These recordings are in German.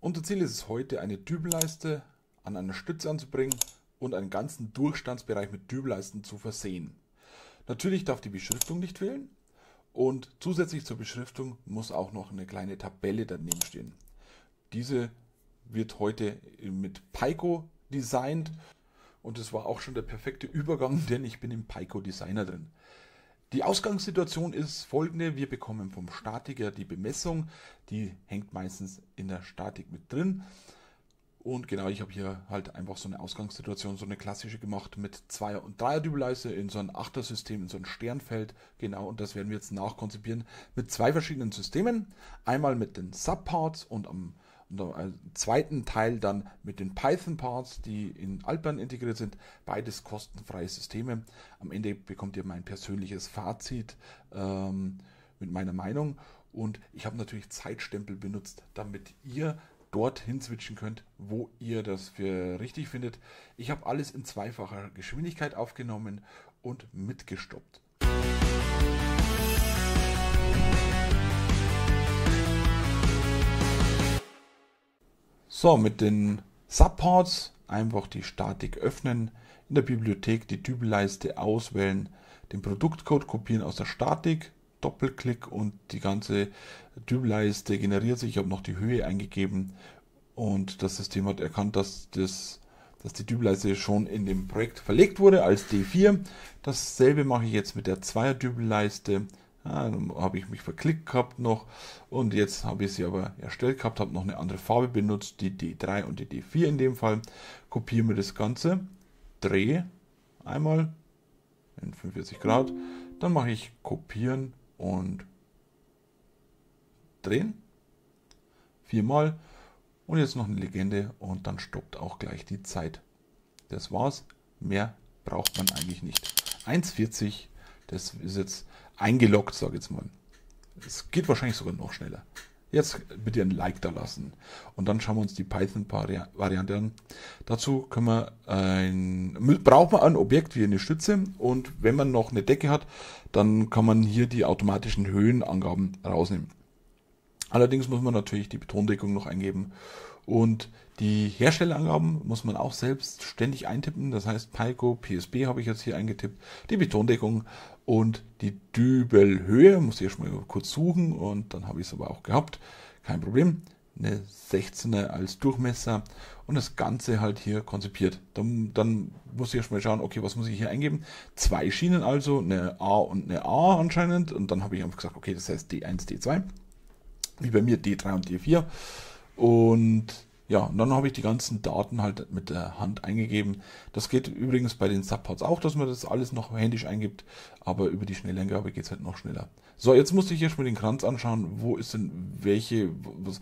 Unser Ziel ist es heute, eine Dübelleiste an einer Stütze anzubringen und einen ganzen Durchstandsbereich mit Dübelleisten zu versehen. Natürlich darf die Beschriftung nicht fehlen und zusätzlich zur Beschriftung muss auch noch eine kleine Tabelle daneben stehen. Diese wird heute mit Peikko designt und es war auch schon der perfekte Übergang, denn ich bin im Peikko Designer drin. Die Ausgangssituation ist folgende: Wir bekommen vom Statiker die Bemessung, die hängt meistens in der Statik mit drin. Und genau, ich habe hier halt einfach so eine Ausgangssituation, so eine klassische gemacht mit 2er- und 3er-Dübelleiste in so ein 8er-System, in so ein Sternfeld. Genau, und das werden wir jetzt nachkonzipieren mit zwei verschiedenen Systemen. Einmal mit den Supparts und am zweiten Teil dann mit den PythonParts, die in Allplan integriert sind. Beides kostenfreie Systeme. Am Ende bekommt ihr mein persönliches Fazit mit meiner Meinung. Und ich habe natürlich Zeitstempel benutzt, damit ihr dorthin switchen könnt, wo ihr das für richtig findet. Ich habe alles in zweifacher Geschwindigkeit aufgenommen und mitgestoppt. So, mit den Supparts einfach die Statik öffnen, in der Bibliothek die Dübelleiste auswählen, den Produktcode kopieren aus der Statik, Doppelklick und die ganze Dübelleiste generiert sich. Ich habe noch die Höhe eingegeben und das System hat erkannt, dass die Dübelleiste schon in dem Projekt verlegt wurde als D4. Dasselbe mache ich jetzt mit der 2er Dübelleiste. Ja, dann habe ich mich verklickt gehabt noch und jetzt habe ich sie aber erstellt gehabt, habe noch eine andere Farbe benutzt, die D3 und die D4 in dem Fall. Kopieren wir das Ganze, drehe einmal in 45 Grad, dann mache ich kopieren und drehen, viermal und jetzt noch eine Legende und dann stoppt auch gleich die Zeit. Das war's, mehr braucht man eigentlich nicht. 1,40, das ist jetzt eingeloggt, sage ich jetzt mal. Es geht wahrscheinlich sogar noch schneller. Jetzt bitte ein Like da lassen und dann schauen wir uns die Python-Variante an. Dazu können wir braucht man ein Objekt wie eine Stütze und wenn man noch eine Decke hat, dann kann man hier die automatischen Höhenangaben rausnehmen. Allerdings muss man natürlich die Betondeckung noch eingeben und die Herstellerangaben muss man auch selbstständig eintippen. Das heißt Peikko, PSB habe ich jetzt hier eingetippt, die Betondeckung und die Dübelhöhe. Muss ich erstmal kurz suchen und dann habe ich es aber auch gehabt. Kein Problem. Eine 16er als Durchmesser und das Ganze halt hier konzipiert. Dann muss ich erstmal schauen, okay, was muss ich hier eingeben? Zwei Schienen also, eine A und eine A anscheinend. Und dann habe ich einfach gesagt, okay, das heißt D1, D2. Wie bei mir D3 und D4. Und ja, und dann habe ich die ganzen Daten halt mit der Hand eingegeben. Das geht übrigens bei den Subparts auch, dass man das alles noch händisch eingibt, aber über die Schnelleingabe geht es halt noch schneller. So, jetzt musste ich erstmal den Kranz anschauen, wo ist denn welche, was.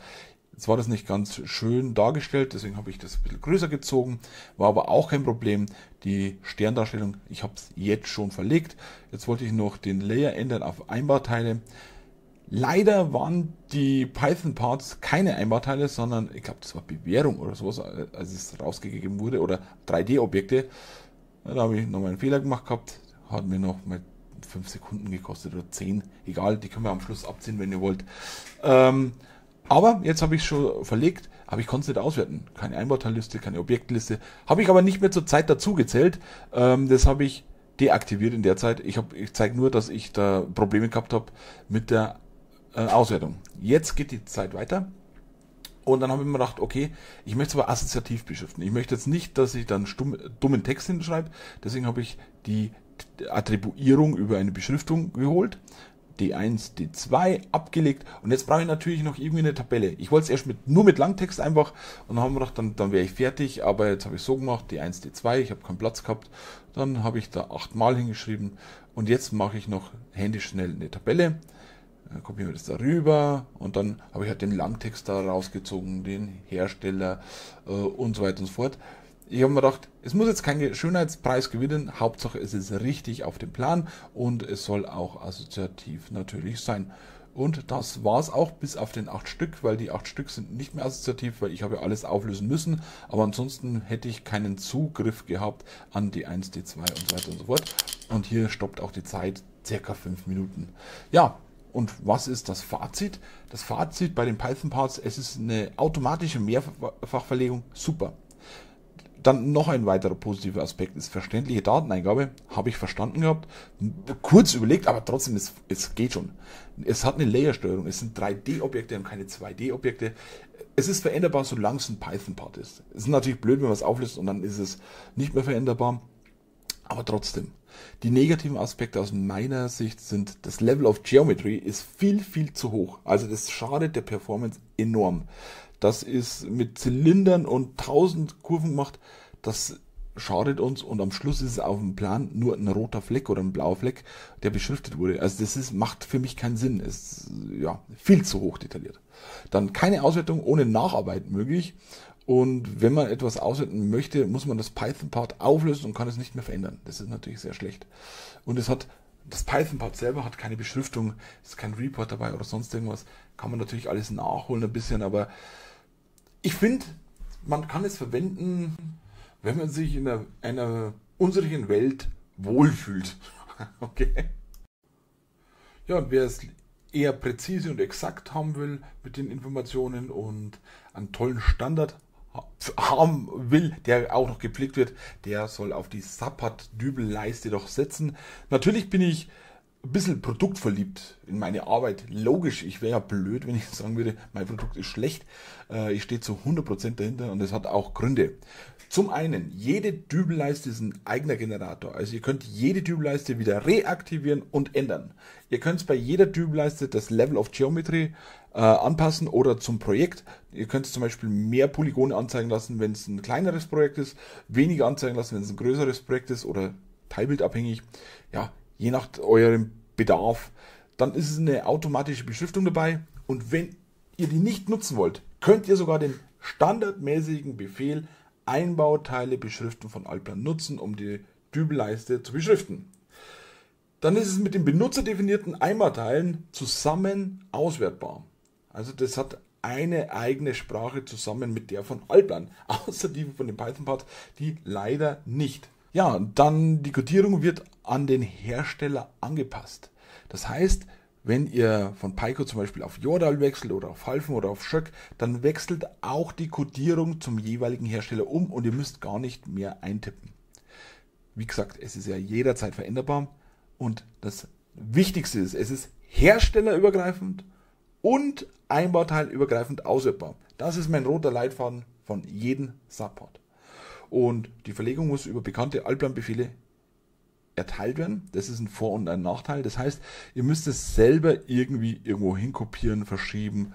Jetzt war das nicht ganz schön dargestellt, deswegen habe ich das ein bisschen größer gezogen, war aber auch kein Problem. Die Sterndarstellung, ich habe es jetzt schon verlegt. Jetzt wollte ich noch den Layer ändern auf Einbauteile. Leider waren die Python-Parts keine Einbauteile, sondern, ich glaube, das war Bewährung oder sowas, als es rausgegeben wurde, oder 3D-Objekte. Da habe ich nochmal einen Fehler gemacht gehabt, hat mir noch mal 5 Sekunden gekostet oder 10, egal, die können wir am Schluss abziehen, wenn ihr wollt. Aber jetzt habe ich schon verlegt, aber ich konnte es nicht auswerten. Keine Einbauteilliste, keine Objektliste, habe ich aber nicht mehr zur Zeit dazu gezählt, das habe ich deaktiviert in der Zeit. Ich zeige nur, dass ich da Probleme gehabt habe mit der Auswertung. Jetzt geht die Zeit weiter und dann habe ich mir gedacht, okay, ich möchte es aber assoziativ beschriften. Ich möchte jetzt nicht, dass ich dann dummen Text hinschreibe, deswegen habe ich die Attribuierung über eine Beschriftung geholt, D1, D2 abgelegt und jetzt brauche ich natürlich noch irgendwie eine Tabelle. Ich wollte es erst nur mit Langtext einfach und dann haben wir gedacht, dann wäre ich fertig, aber jetzt habe ich so gemacht, D1, D2, ich habe keinen Platz gehabt, dann habe ich da 8-mal hingeschrieben und jetzt mache ich noch händisch schnell eine Tabelle. Dann kopieren wir das darüber und dann habe ich halt den Langtext da rausgezogen, den Hersteller und so weiter und so fort. Ich habe mir gedacht, es muss jetzt keinen Schönheitspreis gewinnen, Hauptsache es ist richtig auf dem Plan und es soll auch assoziativ natürlich sein. Und das war es auch bis auf den 8 Stück, weil die 8 Stück sind nicht mehr assoziativ, weil ich habe ja alles auflösen müssen, aber ansonsten hätte ich keinen Zugriff gehabt an die 1, die 2 und so weiter und so fort. Und hier stoppt auch die Zeit, circa 5 Minuten. Ja. Und was ist das Fazit? Das Fazit bei den Python-Parts, es ist eine automatische Mehrfachverlegung, super. Dann noch ein weiterer positiver Aspekt ist verständliche Dateneingabe. Habe ich verstanden gehabt, kurz überlegt, aber trotzdem, es geht schon. Es hat eine Layersteuerung, es sind 3D-Objekte und keine 2D-Objekte. Es ist veränderbar, solange es ein Python-Part ist. Es ist natürlich blöd, wenn man es auflöst und dann ist es nicht mehr veränderbar, aber trotzdem. Die negativen Aspekte aus meiner Sicht sind, das Level of Geometry ist viel, viel zu hoch. Also das schadet der Performance enorm. Das ist mit Zylindern und 1000 Kurven gemacht, das schadet uns und am Schluss ist es auf dem Plan nur ein roter Fleck oder ein blauer Fleck, der beschriftet wurde. Also das ist, macht für mich keinen Sinn, ist ja viel zu hoch detailliert. Dann keine Auswertung ohne Nacharbeit möglich und wenn man etwas auswerten möchte, muss man das Python-Part auflösen und kann es nicht mehr verändern. Das ist natürlich sehr schlecht. Und es hat, das Python-Part selber hat keine Beschriftung, ist kein Report dabei oder sonst irgendwas. Kann man natürlich alles nachholen ein bisschen, aber ich finde, man kann es verwenden, wenn man sich in einer unsrigen Welt wohlfühlt. Okay. Ja, und wer es eher präzise und exakt haben will mit den Informationen und einen tollen Standard haben will, der auch noch gepflegt wird, der soll auf die Supparts-Dübel-Leiste doch setzen. Natürlich bin ich ein bisschen produktverliebt in meine Arbeit. Logisch, ich wäre ja blöd, wenn ich sagen würde, mein Produkt ist schlecht. Ich stehe zu 100% dahinter und es hat auch Gründe. Zum einen, jede Dübelleiste ist ein eigener Generator. Also ihr könnt jede Dübelleiste wieder reaktivieren und ändern. Ihr könnt bei jeder Dübelleiste das Level of Geometry anpassen oder zum Projekt. Ihr könnt zum Beispiel mehr Polygone anzeigen lassen, wenn es ein kleineres Projekt ist, weniger anzeigen lassen, wenn es ein größeres Projekt ist oder teilbildabhängig. Ja, je nach eurem Bedarf. Dann ist es eine automatische Beschriftung dabei und wenn ihr die nicht nutzen wollt, könnt ihr sogar den standardmäßigen Befehl Einbauteile beschriften von Allplan nutzen, um die Dübelleiste zu beschriften. Dann ist es mit den benutzerdefinierten Einbauteilen zusammen auswertbar. Also das hat eine eigene Sprache zusammen mit der von Allplan, außer die von dem Python-Part, die leider nicht. Ja, dann die Codierung wird an den Hersteller angepasst. Das heißt, wenn ihr von Peikko zum Beispiel auf Jordal wechselt oder auf Halfen oder auf Schöck, dann wechselt auch die Codierung zum jeweiligen Hersteller um und ihr müsst gar nicht mehr eintippen. Wie gesagt, es ist ja jederzeit veränderbar und das Wichtigste ist, es ist herstellerübergreifend und einbauteilübergreifend auswertbar. Das ist mein roter Leitfaden von jedem Support. Und die Verlegung muss über bekannte Allplan-Befehle erteilt werden. Das ist ein Vor- und ein Nachteil. Das heißt, ihr müsst es selber irgendwie irgendwo hinkopieren, verschieben.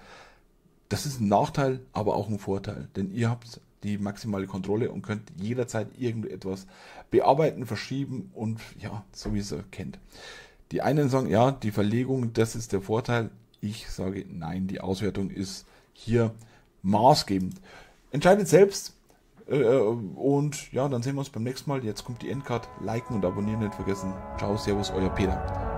Das ist ein Nachteil, aber auch ein Vorteil. Denn ihr habt die maximale Kontrolle und könnt jederzeit irgendetwas bearbeiten, verschieben und ja, so wie ihr es kennt. Die einen sagen, ja, die Verlegung, das ist der Vorteil. Ich sage, nein, die Auswertung ist hier maßgebend. Entscheidet selbst. Und ja, dann sehen wir uns beim nächsten Mal. Jetzt kommt die Endcard. Liken und abonnieren nicht vergessen. Ciao, servus, euer Peter.